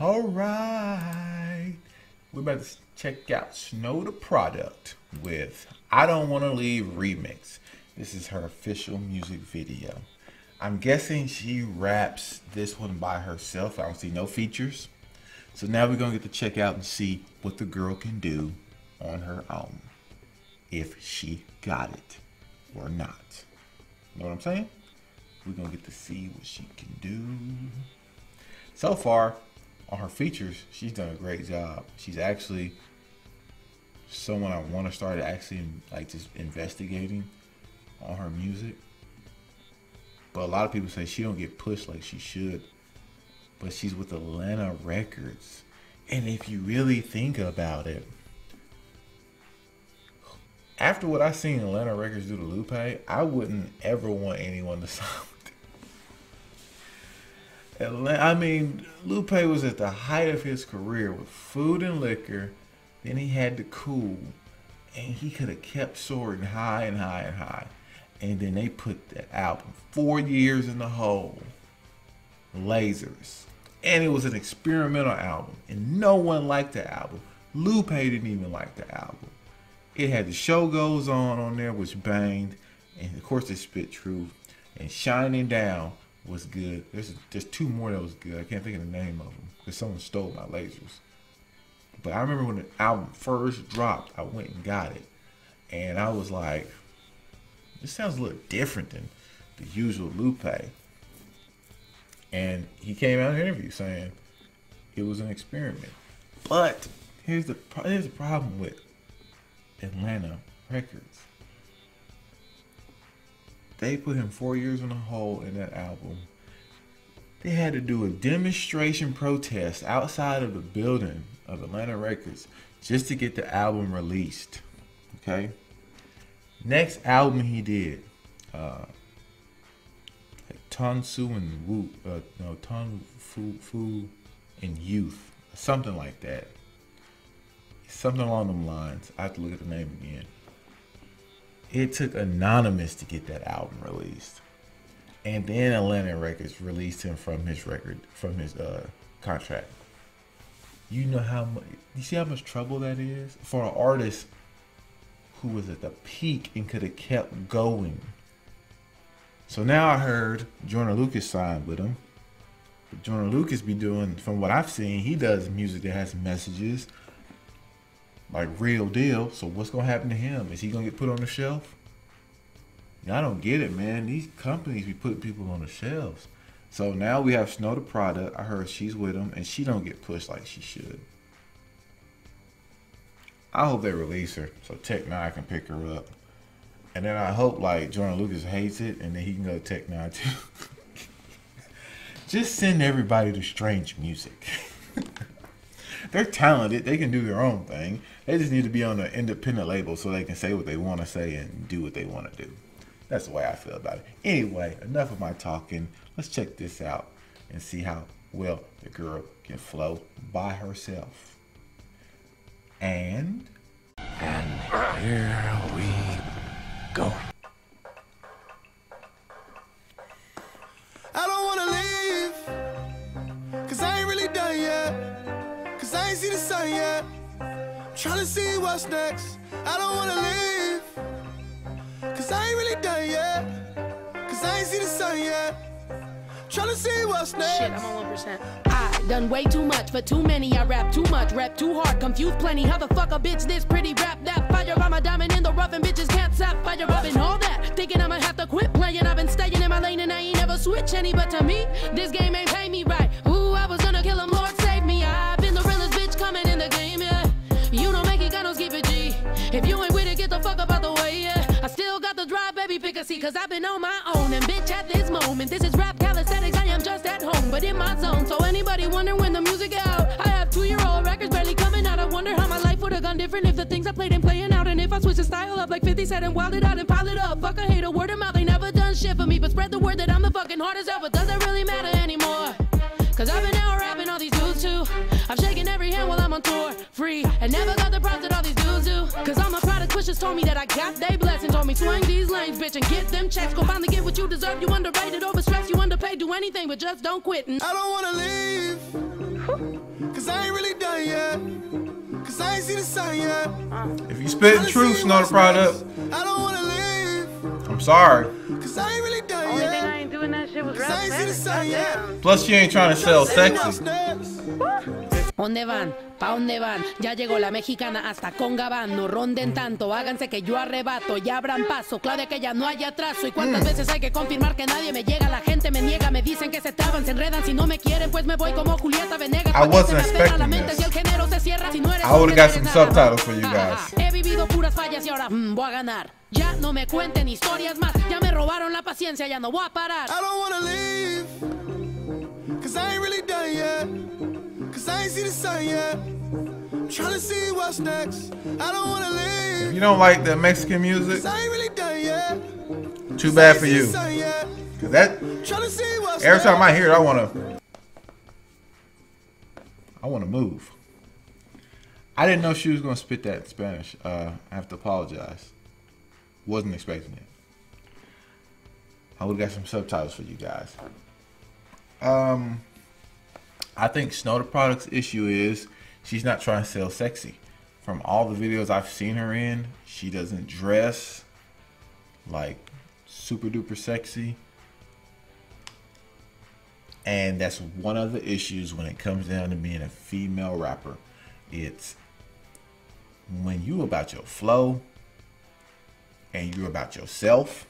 All right. We're about to check out Snow Tha Product with I Don't Want to Leave Remix. This is her official music video. I'm guessing she raps this one by herself. I don't see no features. So now we're going to get to check out and see what the girl can do on her own. If she got it or not. You know what I'm saying? We're going to get to see what she can do. So far, on her features, she's done a great job. She's actually someone I want to start actually like just investigating on her music. But a lot of people say she don't get pushed like she should. But she's with Atlanta Records. And if you really think about it, after what I seen Atlanta Records do to Lupe, I wouldn't ever want anyone to sign with them. I mean, Lupe was at the height of his career with Food and Liquor. Then he had The Cool. And he could have kept soaring high and high and high. And then they put that album 4 years in the hole. Lasers. And it was an experimental album. And no one liked the album. Lupe didn't even like the album. It had The Show Goes on there, which banged, and of course it spit Truth, and Shining Down was good. There's two more that was good. I can't think of the name of them because someone stole my Lasers. But I remember when the album first dropped, I went and got it, and I was like, this sounds a little different than the usual Lupe. And he came out in an interview saying it was an experiment. But here's the problem with Atlanta Records. They put him 4 years in a hole in that album. They had to do a demonstration protest outside of the building of Atlanta Records just to get the album released. Okay. Next album he did, Tonfu and Youth, something like that. Something along them lines. I have to look at the name again. It took Anonymous to get that album released, and then Atlanta Records released him from his record, from his contract. You know how much? You see how much trouble that is for an artist who was at the peak and could have kept going. So now I heard Jordan Lucas signed with him. But Jordan Lucas be doing, from what I've seen, he does music that has messages. Like real deal. So what's gonna happen to him? Is he gonna get put on the shelf? And I don't get it, man. These companies be putting people on the shelves. So now we have Snow Tha Product. I heard she's with him, and she don't get pushed like she should. I hope they release her so Tech Nye can pick her up, and then I hope like Jordan Lucas hates it, and then he can go to Tech Nye too. Just send everybody to Strange Music. They're talented. They can do their own thing. They just need to be on an independent label so they can say what they want to say and do what they want to do. That's the way I feel about it. Anyway, enough of my talking. Let's check this out and see how well the girl can flow by herself. And here we go. I don't want to leave, because I ain't really done yet. I ain't see the sun yet. I'm trying to see what's next. I don't want to leave, cause I ain't really done yet. Cause I ain't see the sun yet. Trying to see what's next. Shit, I'm on 1%. I done way too much for too many. I rap too much, rap too hard, confused plenty. How the fuck a bitch this pretty rap that fire? I'm a diamond in the rough and bitches can't stop fire. I've been all that, thinking I'ma have to quit playing. I've been staying in my lane and I ain't never switch any. But to me, this game ain't pay me right. Ooh, I was gonna kill him, Lord save me. If you ain't with it, get the fuck up out the way, yeah. I still got the drive, baby, pick a seat, cause I've been on my own. And bitch, at this moment, this is rap calisthenics, I am just at home, but in my zone. So anybody wonder when the music out? I have 2-year-old records barely coming out. I wonder how my life would've gone different if the things I played ain't playing out. And if I switch the style up like 50 said and wild it out and pile it up. Fuck, I hate a word of mouth, they never done shit for me. But spread the word that I'm the fucking hardest ever. Doesn't really matter anymore, cause I've been out rapping all these dudes too. I'm shaking every hand while I'm on tour, free. And never got the props that all these dudes do. Cause all my product pushers told me that I got they blessings. Told me swing these lanes, bitch, and get them checks. Go finally get what you deserve. You underrated, overstressed, you underpaid. Do anything, but just don't quit. And I don't wanna leave. If you spitting truth, Snow Tha Product, I'm sorry. Plus, you ain't trying to sell sexy. ¿Dónde van? ¿Pa' dónde van? Ya llegó la mexicana hasta con Gabán. No ronden tanto, háganse que yo arrebato. Ya abran paso, Claudia, que ya no haya atraso. ¿Y cuántas veces hay que confirmar que nadie me llega? La gente me niega, me dicen que se traban, se enredan. Si no me quieren, pues me voy como Julieta Venegas. I wasn't expecting this. I would've got some subtitles for you guys. He vivido puras fallas y ahora voy a ganar. Ya no me cuenten historias más. Ya me robaron la paciencia, ya no voy a parar. I don't wanna leave, 'cause I ain't really done yet. I ain't see the sun yet. I'm trying to see what's next. I don't want to leave. If you don't like that Mexican music, I ain't really done yet. Too bad for you. Cause that every time I hear it, I wanna move. I didn't know she was gonna spit that in Spanish. I have to apologize. Wasn't expecting it. I would have got some subtitles for you guys. I think Snow Tha Product's issue is she's not trying to sell sexy. From all the videos I've seen her in, she doesn't dress like super duper sexy. And that's one of the issues when it comes down to being a female rapper. It's when you about your flow and you're about yourself.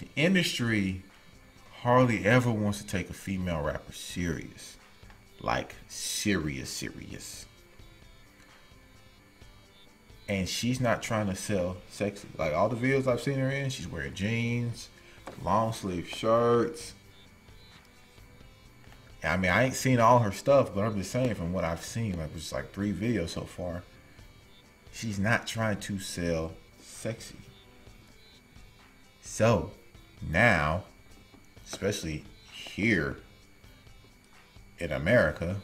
The industry hardly ever wants to take a female rapper serious. Like serious. And she's not trying to sell sexy. Like all the videos I've seen her in, she's wearing jeans, long sleeve shirts. I mean, I ain't seen all her stuff, but I'm just saying from what I've seen, like it's like 3 videos so far, she's not trying to sell sexy. So now, especially here in America,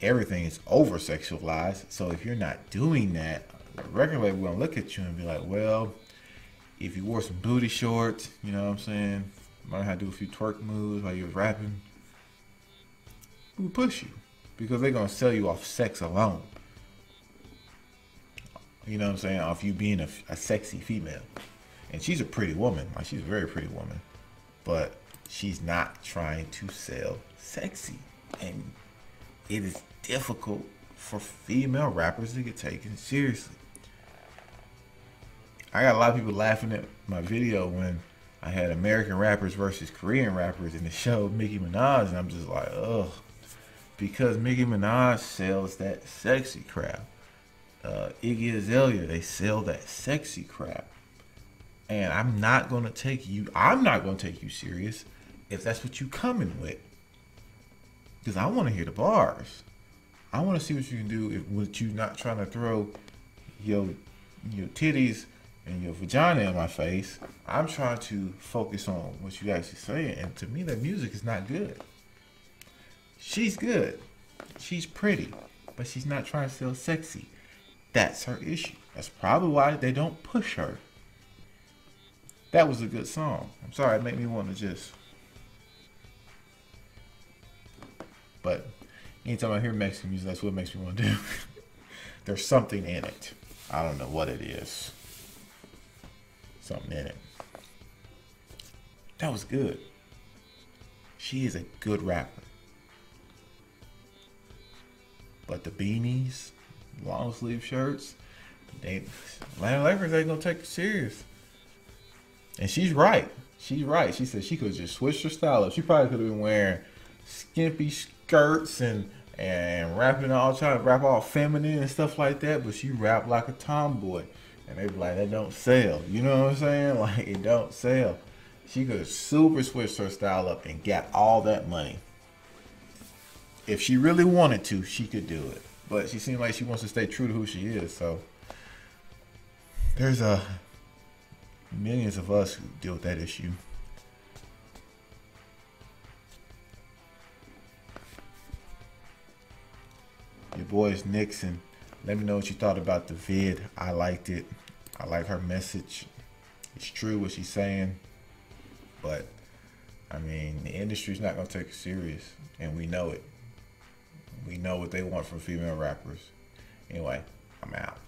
everything is over sexualized. So if you're not doing that, the record label will look at you and be like, well, if you wore some booty shorts, you know what I'm saying, might have to do a few twerk moves while you're rapping, we'll push you, because they're gonna sell you off sex alone. You know what I'm saying, off you being a sexy female. And she's a pretty woman, like she's a very pretty woman. But she's not trying to sell sexy. And it is difficult for female rappers to get taken seriously. I got a lot of people laughing at my video when I had American rappers versus Korean rappers and it showed Nicki Minaj. And I'm just like, ugh. Because Nicki Minaj sells that sexy crap. Iggy Azalea, they sell that sexy crap. And I'm not gonna take you serious if that's what you coming with. Because I wanna hear the bars. I wanna see what you can do if what you're not trying to throw your titties and your vagina in my face. I'm trying to focus on what you actually saying. And to me, that music is not good. She's good. She's pretty, but she's not trying to sell sexy. That's her issue. That's probably why they don't push her. That was a good song. I'm sorry, it made me want to just. But anytime I hear Mexican music, that's what makes me want to do. There's something in it. I don't know what it is. Something in it. That was good. She is a good rapper. But the beanies, long sleeve shirts, Atlanta Records ain't gonna take it serious. And she's right. She's right. She said she could just switch her style up. She probably could have been wearing skimpy skirts and rapping all, trying to rap all feminine and stuff like that. But she rapped like a tomboy. And they be like, that don't sell. You know what I'm saying? Like, it don't sell. She could have super switched her style up and got all that money. If she really wanted to, she could do it. But she seemed like she wants to stay true to who she is. So there's a millions of us who deal with that issue. Your boy is Nixon. Let me know what you thought about the vid. I liked it. I like her message. It's true what she's saying. But I mean, the industry's not gonna take it serious, and we know it. We know what they want from female rappers. Anyway, I'm out.